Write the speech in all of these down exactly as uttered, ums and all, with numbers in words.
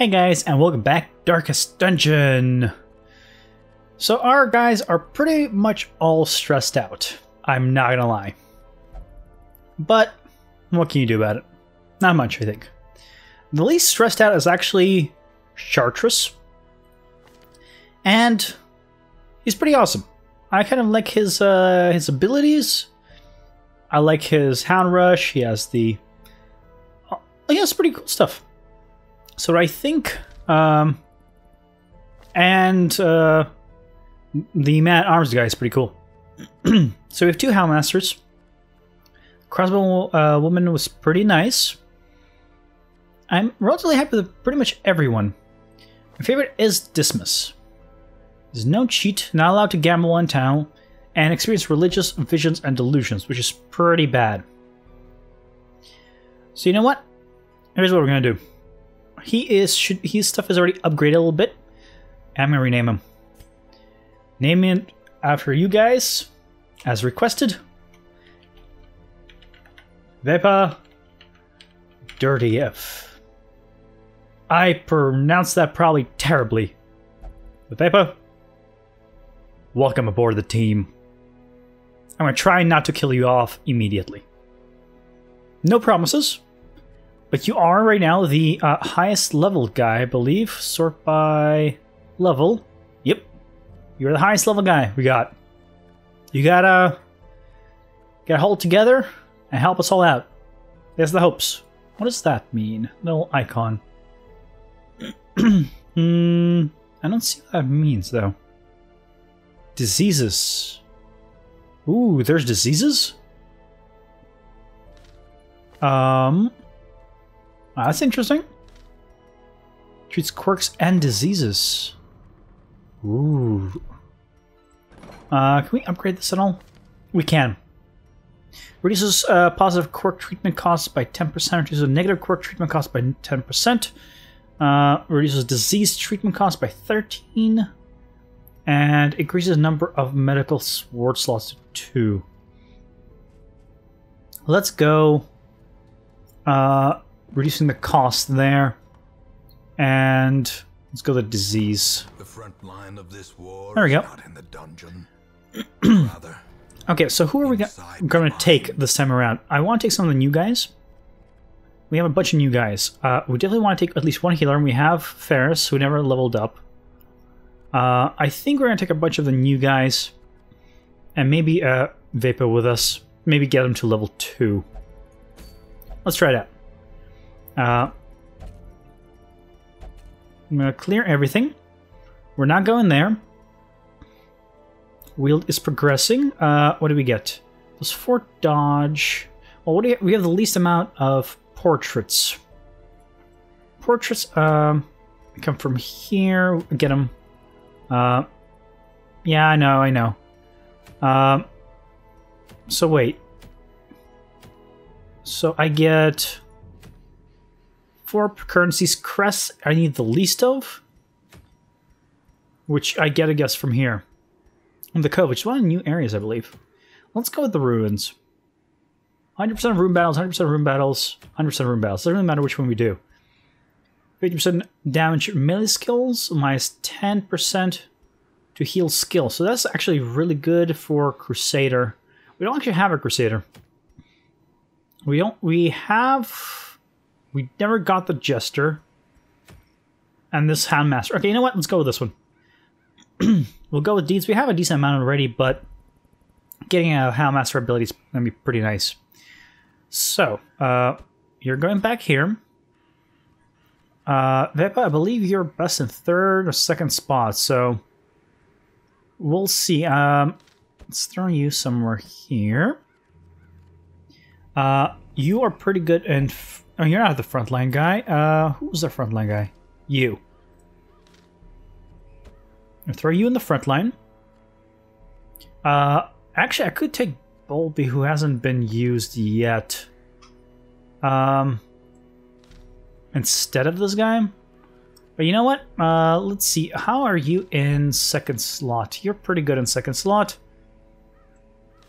Hey guys, and welcome back, Darkest Dungeon! So our guys are pretty much all stressed out, I'm not gonna lie. But what can you do about it? Not much, I think. The least stressed out is actually Chartres. And he's pretty awesome. I kind of like his uh, his abilities. I like his Hound Rush, he has the... Oh, he has pretty cool stuff. So I think, um, and uh, the Mad Arms guy is pretty cool. So we have two Hellmasters. Crossbow uh, Woman was pretty nice. I'm relatively happy with pretty much everyone. My favorite is Dismas. There's no cheat, not allowed to gamble in town, and experience religious visions and delusions, which is pretty bad. So you know what? Here's what we're gonna do. He is, should, his stuff is already upgraded a little bit. I'm gonna rename him. Name it after you guys, as requested. Vepa Dirty F. I pronounced that probably terribly. But Vepa, welcome aboard the team. I'm gonna try not to kill you off immediately. No promises. But you are right now the uh, highest level guy, I believe. Sort by level. Yep. You're the highest level guy we got. You gotta get hold together and help us all out. There's the hopes. What does that mean? No icon. mm, I don't see what that means, though. Diseases. Ooh, there's diseases? Um... Uh, that's interesting. Treats quirks and diseases. Ooh. Uh, can we upgrade this at all? We can. Reduces uh, positive quirk treatment costs by ten percent. Reduces negative quirk treatment costs by ten percent. Uh, reduces disease treatment costs by thirteen. And increases number of medical sword slots to two. Let's go. Uh... Reducing the cost there, and let's go to disease. The front line of this war there we go. Not in the dungeon, rather, okay, so who are we going to take this time around? I want to take some of the new guys. We have a bunch of new guys. Uh, we definitely want to take at least one healer, and we have Ferris, who never leveled up. Uh, I think we're going to take a bunch of the new guys, and maybe uh, Vapor with us. Maybe get him to level two. Let's try it out. Uh, I'm gonna clear everything. We're not going there. Wield is progressing. Uh, what do we get? Plus four dodge. Well, what do we, we have the least amount of portraits. Portraits, um, come from here. Get them. Uh, yeah, I know, I know. Um, so wait. So I get... Four currencies crests I need the least of, which I get a guess from here. And the Cove, which is one of the new areas, I believe. Let's go with the Ruins. one hundred percent of room battles, one hundred percent of room battles, one hundred percent of room battles. Doesn't really matter which one we do. fifty percent damage melee skills, minus ten percent to heal skill. So that's actually really good for Crusader. We don't actually have a Crusader. We don't, we have... We never got the Jester. And this Houndmaster. Okay, you know what? Let's go with this one. We'll go with Deeds. We have a decent amount already, but getting a Houndmaster ability is going to be pretty nice. So, uh, you're going back here. Uh, Vepa, I believe you're best in third or second spot, so... We'll see. Um, let's throw you somewhere here. Uh, you are pretty good in... Oh, you're not the frontline guy. Uh, who's the frontline guy? You. I'll throw you in the frontline. Uh, actually, I could take Bowlby, who hasn't been used yet. Um, instead of this guy. But you know what? Uh, let's see. How are you in second slot? You're pretty good in second slot.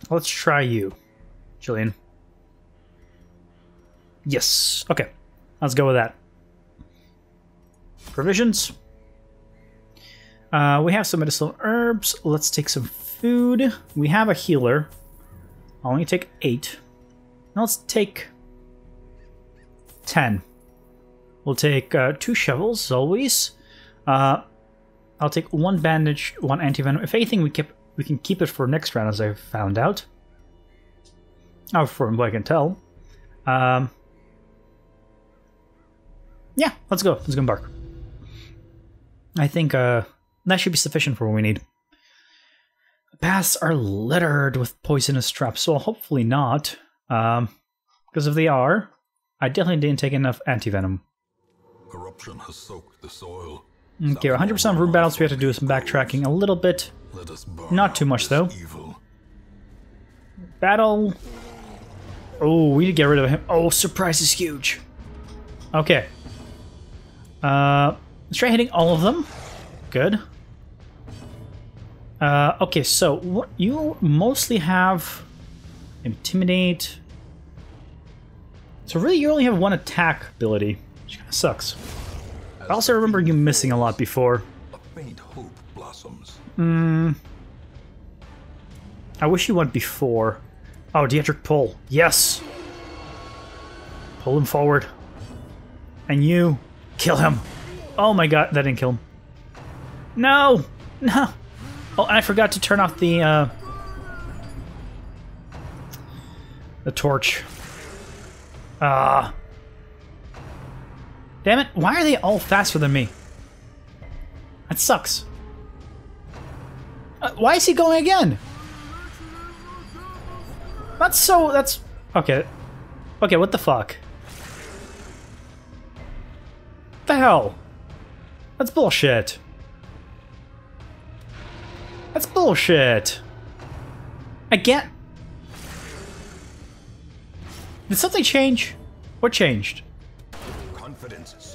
Let's try you, Jillian. Yes. Okay. Let's go with that. provisions. Uh, we have some medicinal herbs. Let's take some food. We have a healer. I'll only take eight. Now let's take ten. We'll take uh, two shovels, as always. Uh, I'll take one bandage, one antivenom. If anything, we kept, we can keep it for next round, as I've found out. Now, from what I can tell. Um, yeah, let's go. Let's go embark. I think uh, that should be sufficient for what we need. The paths are littered with poisonous traps, so hopefully not. Um, because if they are, I definitely didn't take enough antivenom. Corruption has soaked the soil. Okay, one hundred percent of room battles, we have to do some backtracking a little bit. Not too much, though. Evil. Battle. Oh, we need to get rid of him. Oh, surprise is huge. Okay. Uh, let's try hitting all of them. Good. Uh, okay, so what you mostly have... Intimidate. So really, you only have one attack ability, which kind of sucks. I also remember you missing a lot before. Hmm. I wish you went before. Oh, Dietrich, pull. Yes! Pull him forward. And you, kill him. Oh my god, that didn't kill him. No! No! Oh, and I forgot to turn off the, uh... the torch. Ah. Uh, damn it, why are they all faster than me? That sucks. Uh, why is he going again? That's so... that's... okay. Okay, what the fuck? What the hell? That's bullshit. That's bullshit. Again? Did something change? What changed?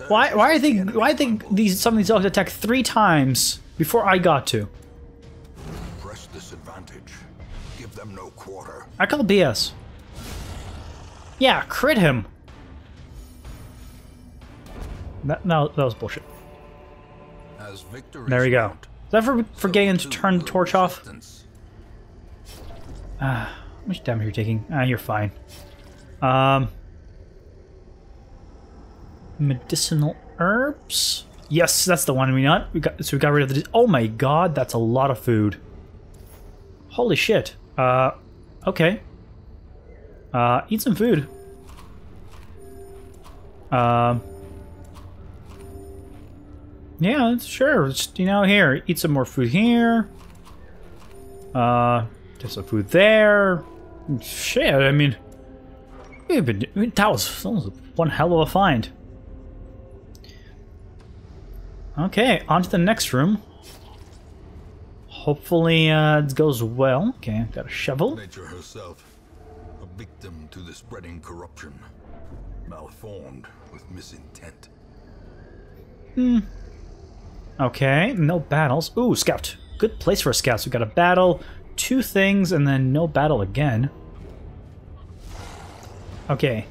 Why Why are they... Why think these some of these dogs attack three times before I got to? Press this advantage. Give them no quarter. I call B S. Yeah, crit him. That, no, that was bullshit. As there we go. Is that for, for getting to turn the torch off? Ah, uh, how much damage are you taking? Ah, you're fine. Um, medicinal herbs. Yes, that's the one we not. We got so we got rid of the. Oh my god, that's a lot of food. Holy shit. Uh, okay. Uh, eat some food. Um. Yeah, sure. Just, you know, here, eat some more food here. Uh, just some food there. Shit. I mean, we've been. I mean, that was, that was one hell of a find. Okay, on to the next room. Hopefully uh, it goes well. Okay, I've got a shovel. Nature herself, a victim to the spreading corruption, malformed with misintent. Hmm. Okay, no battles. Ooh, scout. Good place for a scout. So we got a battle, two things, and then no battle again. Okay.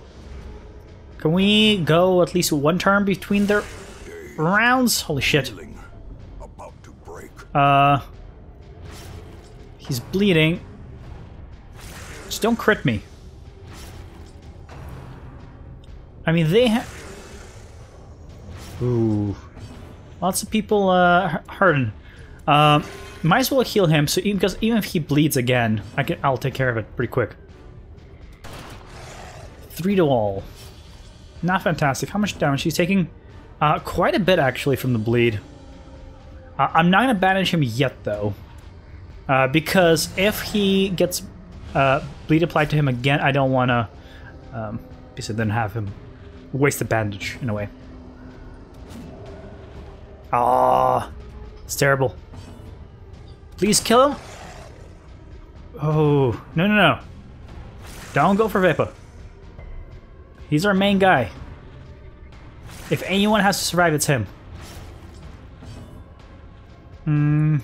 Can we go at least one turn between their rounds? Holy shit. Uh... He's bleeding. Just don't crit me. I mean, they have... Ooh. Lots of people uh, hurting. Um, might as well heal him, so even, because even if he bleeds again, I can, I'll take care of it pretty quick. Three to all. Not fantastic. How much damage he's taking? Uh, quite a bit, actually, from the bleed. Uh, I'm not going to bandage him yet, though. Uh, because if he gets uh, bleed applied to him again, I don't want to um, basically then have him waste the bandage in a way. Ah, it's terrible. Please kill him. Oh, no, no, no. Don't go for Vepa. He's our main guy. If anyone has to survive, it's him. Hmm.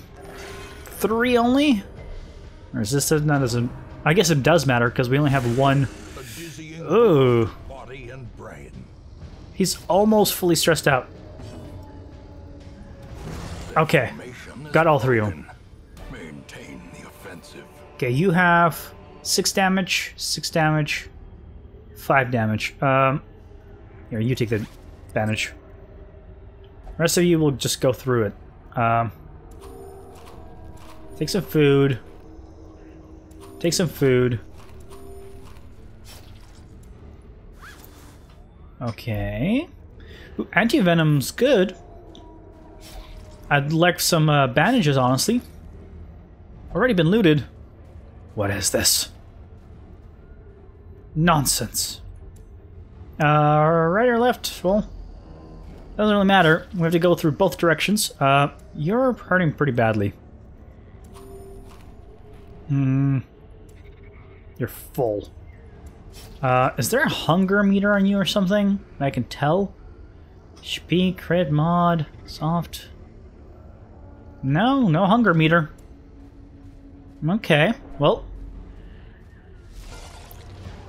Three only? Or is this that doesn't? I guess it does matter because we only have one. Ooh. He's almost fully stressed out. Okay, got all three of them. Maintain the offensive. Okay, you have six damage, six damage, five damage. Um, here, you take the advantage. The rest of you will just go through it. Um, take some food. Take some food. Okay. Ooh, anti-venom's good. I'd like some uh, bandages, honestly. Already been looted. What is this? Nonsense. Uh, right or left? Well, doesn't really matter. We have to go through both directions. Uh, you're hurting pretty badly. Hmm. You're full. Uh, is there a hunger meter on you or something that I can tell? H P, crit, mod, soft. No, no hunger meter. Okay, well.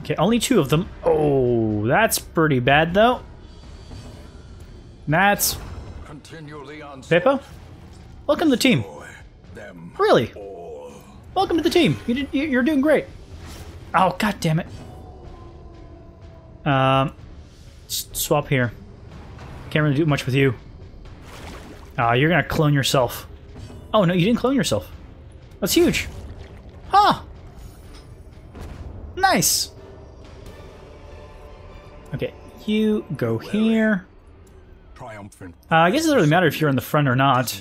Okay, only two of them. Oh, that's pretty bad though. That's... Vepa? Welcome to the team. Really? Welcome to the team. You did, you're doing great. Oh, god damn it. Um, swap here. Can't really do much with you. Ah, uh, you're gonna clone yourself. Oh no, you didn't clone yourself. That's huge. Huh. Nice. Okay, you go here. Uh, I guess it doesn't really matter if you're in the front or not.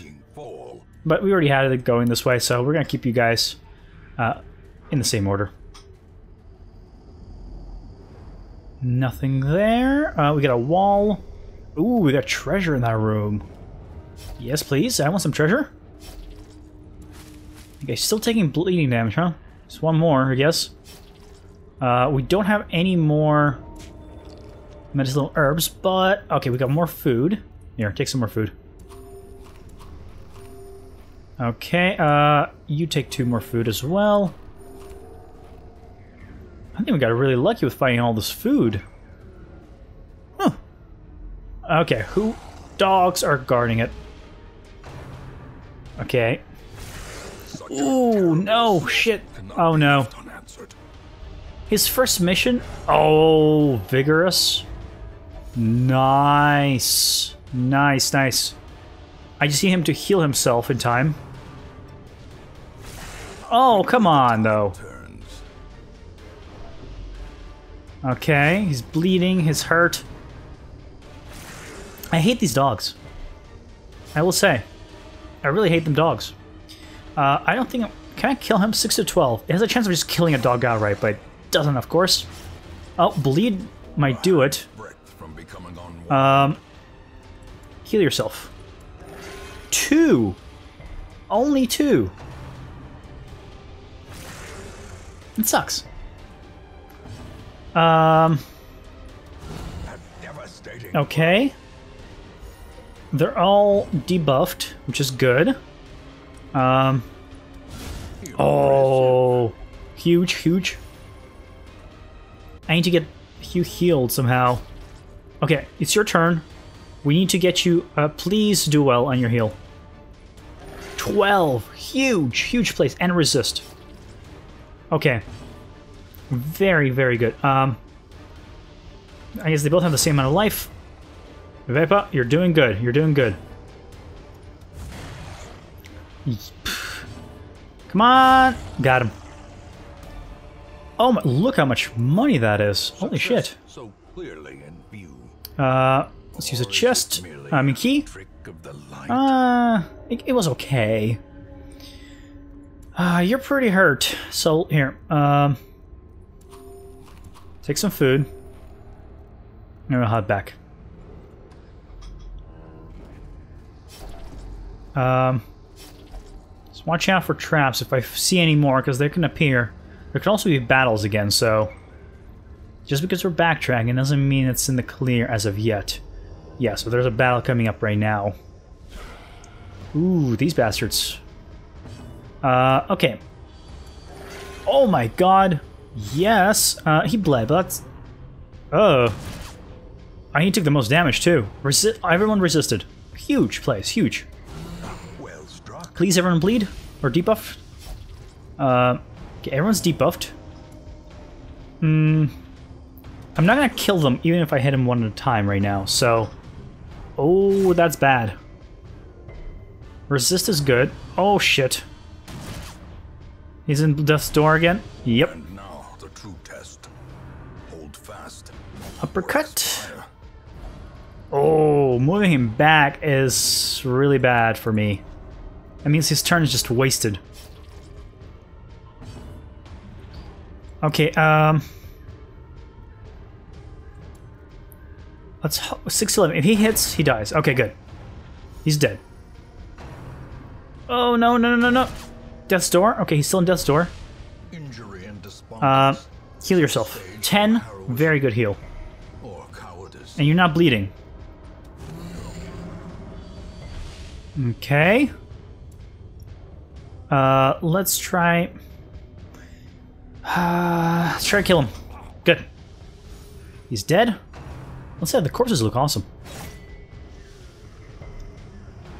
But we already had it going this way, so we're gonna keep you guys uh, in the same order. Nothing there. Uh, we got a wall. Ooh, we got treasure in that room. Yes, please. I want some treasure. Okay, still taking bleeding damage, huh? Just one more, I guess. Uh, we don't have any more medicinal herbs, but... Okay, we got more food. Here, take some more food. Okay, uh, you take two more food as well. I think we got really lucky with finding all this food. Huh. Okay, who... Dogs are guarding it. Okay. Oh no, shit. Oh no. His first mission? Oh, vigorous. Nice. Nice, nice. I just need him to heal himself in time. Oh, come on, though. Okay, he's bleeding, he's hurt. I hate these dogs. I will say. I really hate them dogs. Uh, I don't think... I'm, can I kill him? six to twelve. It has a chance of just killing a dog outright, but it doesn't, of course. Oh, bleed might do it. Um, heal yourself. Two! Only two! It sucks. Um... Okay. They're all debuffed, which is good. Um, oh, huge, huge. I need to get you healed somehow. Okay, it's your turn. We need to get you, uh, please do well on your heal. twelve, huge, huge place, and resist. Okay. Very, very good. Um, I guess they both have the same amount of life. Vepa, you're doing good, you're doing good. Come on! Got him. Oh my, look how much money that is. Holy shit. Uh, let's use a chest. I mean, key. Uh, it, it was okay. Uh, you're pretty hurt. So, here. Um, take some food. And we'll head back. Um... Watch out for traps if I see any more, because they can appear. There can also be battles again, so... Just because we're backtracking doesn't mean it's in the clear as of yet. Yeah, so there's a battle coming up right now. Ooh, these bastards. Uh, okay. Oh my god! Yes! Uh, he bled, but that's... Oh. I he took the most damage, too. Resi- everyone resisted. Huge place, huge. Please, everyone bleed or debuff. Uh, okay, everyone's debuffed. Hmm. I'm not gonna kill them, even if I hit him one at a time right now. So, oh, that's bad. Resist is good. Oh shit. He's in death's door again. Yep. And now the true test. Hold fast. Uppercut. Oh, moving him back is really bad for me. That means his turn is just wasted. Okay, um... let's hope... six eleven. If he hits, he dies. Okay, good. He's dead. Oh, no, no, no, no, no. Death's door? Okay, he's still in Death's door. Injury and uh, heal yourself. ten. Very good heal. And you're not bleeding. Okay. Uh, let's try... Uh, let's try to kill him. Good. He's dead. Let's have the corpses look awesome.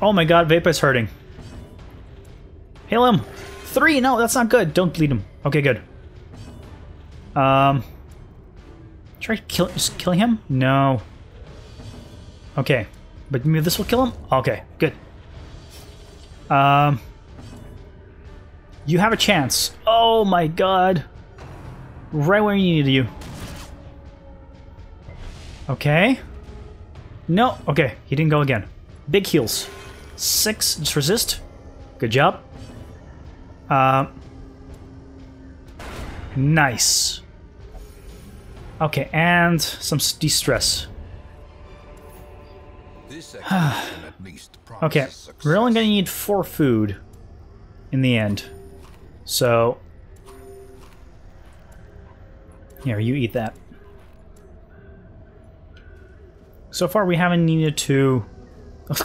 Oh my god, Vepa's hurting. Hail him! Three! No, that's not good. Don't bleed him. Okay, good. Um... Try kill, just killing him? No. Okay. But maybe this will kill him? Okay, good. Um... You have a chance. Oh my god. Right where you needed you. Okay. No. Okay, he didn't go again. Big heals. Six. Just resist. Good job. Uh, nice. Okay, and some de-stress. Okay, we're only gonna need four food in the end. So... here, you eat that. So far we haven't needed to...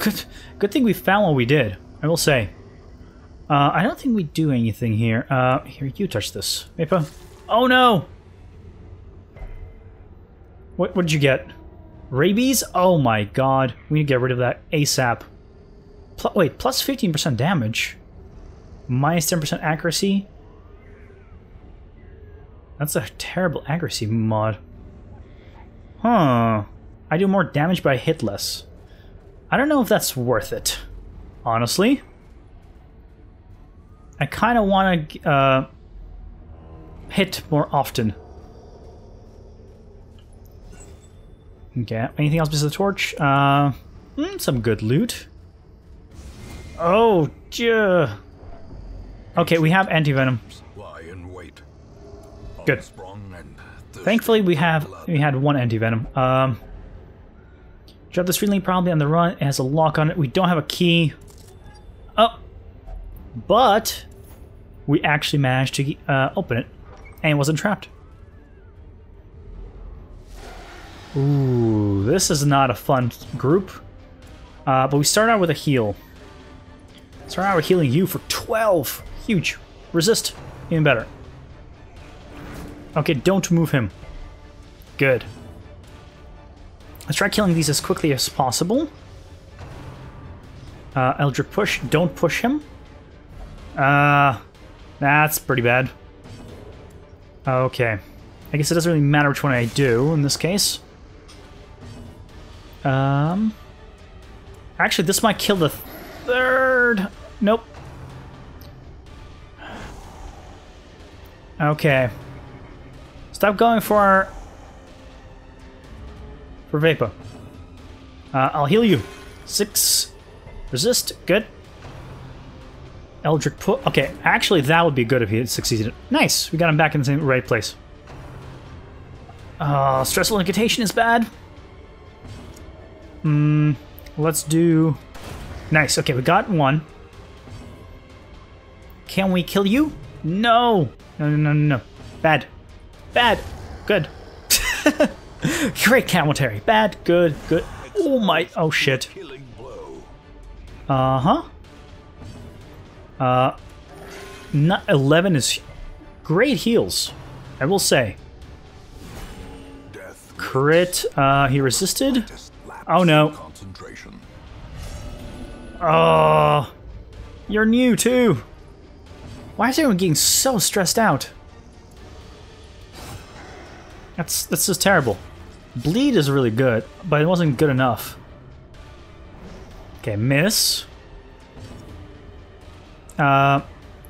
Good, good thing we found what we did, I will say. Uh, I don't think we do anything here. Uh, here, you touch this. Vepa. Oh no! What, what did you get? Rabies? Oh my god. We need to get rid of that ASAP. Pl wait, plus fifteen percent damage? Minus ten percent accuracy? That's a terrible accuracy mod. Huh. I do more damage but I hit less. I don't know if that's worth it. Honestly. I kind of want to uh, hit more often. Okay, anything else besides the torch? Uh, mm, some good loot. Oh, yeah. Okay, we have anti-venom. Good. Thankfully, we have we had one anti-venom. Um, drop the street link probably on the run. It has a lock on it. We don't have a key. Oh, but we actually managed to uh, open it, and it wasn't trapped. Ooh, this is not a fun group. Uh, but we start out with a heal. Start out with healing you for twelve. Huge. Resist. Even better. Okay, don't move him. Good. Let's try killing these as quickly as possible. Uh, Eldritch push. Don't push him. Uh, that's pretty bad. Okay. I guess it doesn't really matter which one I do in this case. Um, actually, this might kill the third. Nope. Okay. Stop going for for Vepa. Uh, I'll heal you. Six. Resist. Good. Eldritch put. Okay, actually, that would be good if he had succeeded. Nice. We got him back in the same right place. Uh, stressful incantation is bad. Hmm. Let's do. Nice. Okay, we got one. Can we kill you? No. No. No. No. No. Bad. Bad. Good. Great commentary. Bad. Good. Good. Oh my. Oh shit. Uh huh. Uh, not eleven is great heals, I will say. Crit. Uh, he resisted. Oh no. Oh. You're new too! Why is everyone getting so stressed out? That's that's just terrible. Bleed is really good, but it wasn't good enough. Okay, miss. Uh,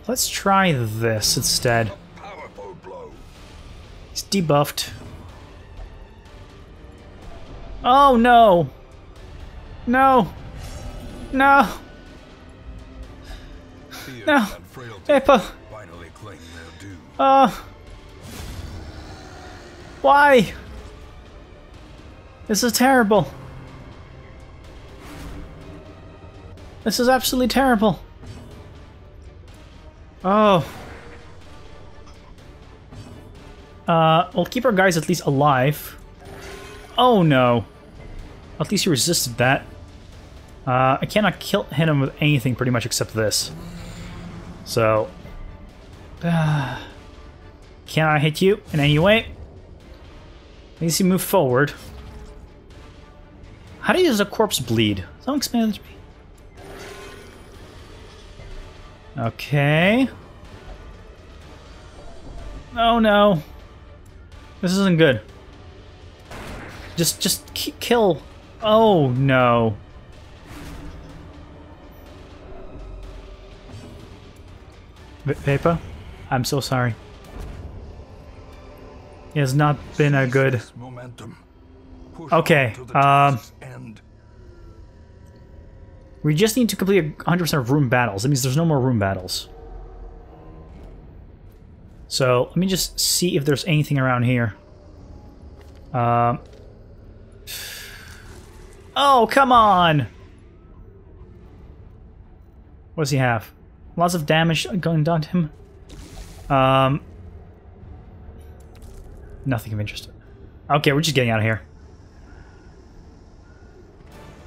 let's try this instead. He's debuffed. Oh no! No! No! No! Vepa! Uh, why? This is terrible. This is absolutely terrible. Oh. Uh, we'll keep our guys at least alive. Oh no. At least he resisted that. Uh, I cannot kill hit him with anything pretty much except this. So. Uh, can I hit you in any way? At least you move forward. How do you use a corpse bleed? Someone explain it to me. Okay. Oh no. This isn't good. Just, just kill. Oh no. Vepa, I'm so sorry. It has not been a good. Okay. Um. We just need to complete one hundred percent of room battles. That means there's no more room battles. So let me just see if there's anything around here. Um. Oh, come on! What does he have? Lots of damage going down to him. Um, nothing of interest. Okay, we're just getting out of here.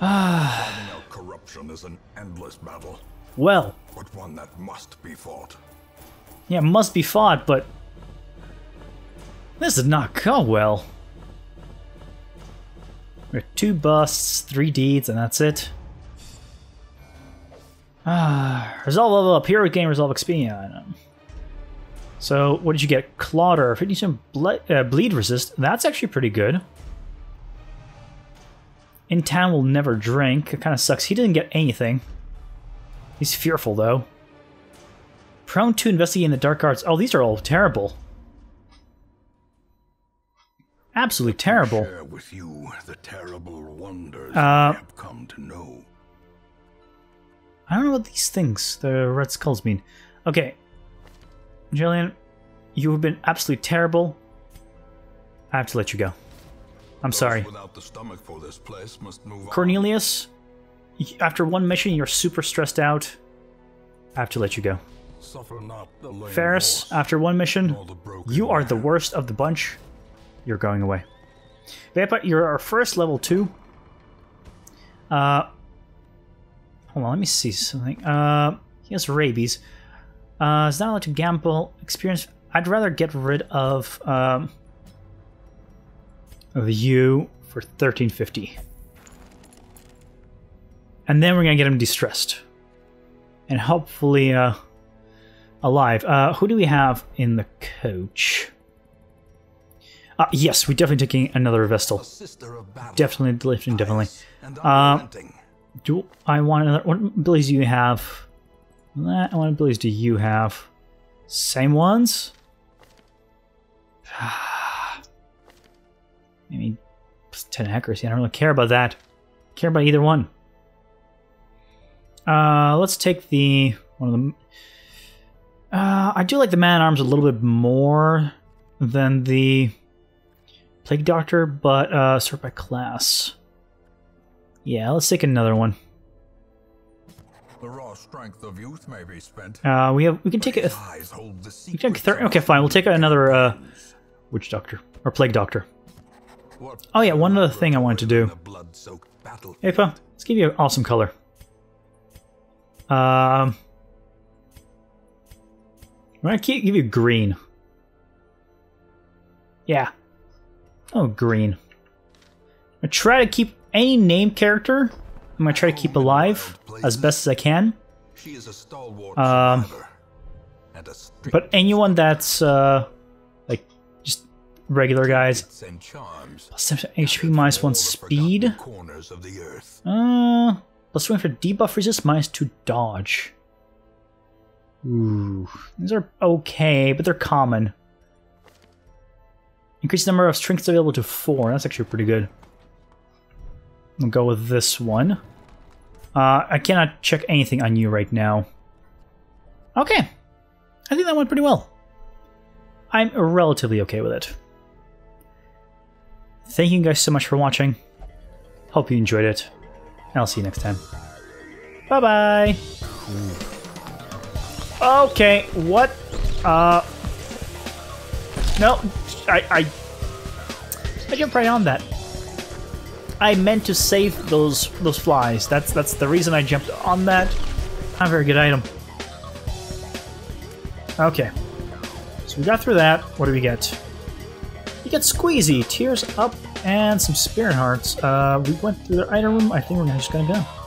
Ah. Corruption is an endless battle. Well. But one that must be fought. Yeah, must be fought, but this did not go well. We're two busts, three deeds, and that's it. Ah, resolve level up. Hero gain resolve X P on him. So, what did you get? Clotter, fifty percent ble uh, bleed resist. That's actually pretty good. In town will never drink. It kind of sucks. He didn't get anything. He's fearful though. Prone to investigate in the dark arts. Oh, these are all terrible. Absolutely terrible. Share with you the terrible wonders uh, we have come to know. I don't know what these things, the red skulls, mean. Okay. Jillian, you have been absolutely terrible. I have to let you go. I'm Those sorry. The for this place must move Cornelius, on. After one mission, you're super stressed out. I have to let you go. Suffer not the Ferris, horse, after one mission, you are man. the worst of the bunch. You're going away. Vepa, you're our first level two. Uh... Hold on, let me see something. Uh, he has rabies. Uh, it's not allowed to gamble. Experience. I'd rather get rid of um, of you for thirteen fifty, and then we're gonna get him distressed, and hopefully uh, alive. Uh, who do we have in the coach? Uh, yes, we're definitely taking another Vestal. Definitely, definitely, definitely. Uh, Do I want another? What abilities do you have? That, what abilities do you have? Same ones? Maybe ten accuracy. I don't really care about that. I care about either one. Uh, let's take the one of them. Uh, I do like the man at arms a little bit more than the Plague Doctor, but uh, sort by class. Yeah, let's take another one. The raw strength of youth may be spent. Uh, we have we can take it. We can take okay, fine. We'll take another uh, Witch Doctor or Plague Doctor. Oh yeah, one other thing I wanted to do. Vepa, let's give you an awesome color. Um, I'm gonna keep, give you green. Yeah. Oh, green. I try to keep. Any named character, I'm going to try to keep alive as best as I can. She is a stalwart um, and a but anyone that's uh, like just regular guys. Plus ten H P, minus one speed. Corners of the earth. Uh, plus one for debuff resist, minus two dodge. Ooh, these are okay, but they're common. Increase the number of strengths available to four. That's actually pretty good. I'll go with this one. Uh, I cannot check anything on you right now. Okay. I think that went pretty well. I'm relatively okay with it. Thank you guys so much for watching. Hope you enjoyed it. And I'll see you next time. Bye-bye! Okay, what? Uh... No, I... I, I jumped right on that. I meant to save those those flies. That's that's the reason I jumped on that. Not a very good item. Okay. So we got through that. What do we get? We get Squeezy, Tears Up, and some Spirit Hearts. Uh, we went through the item room. I think we're just gonna go.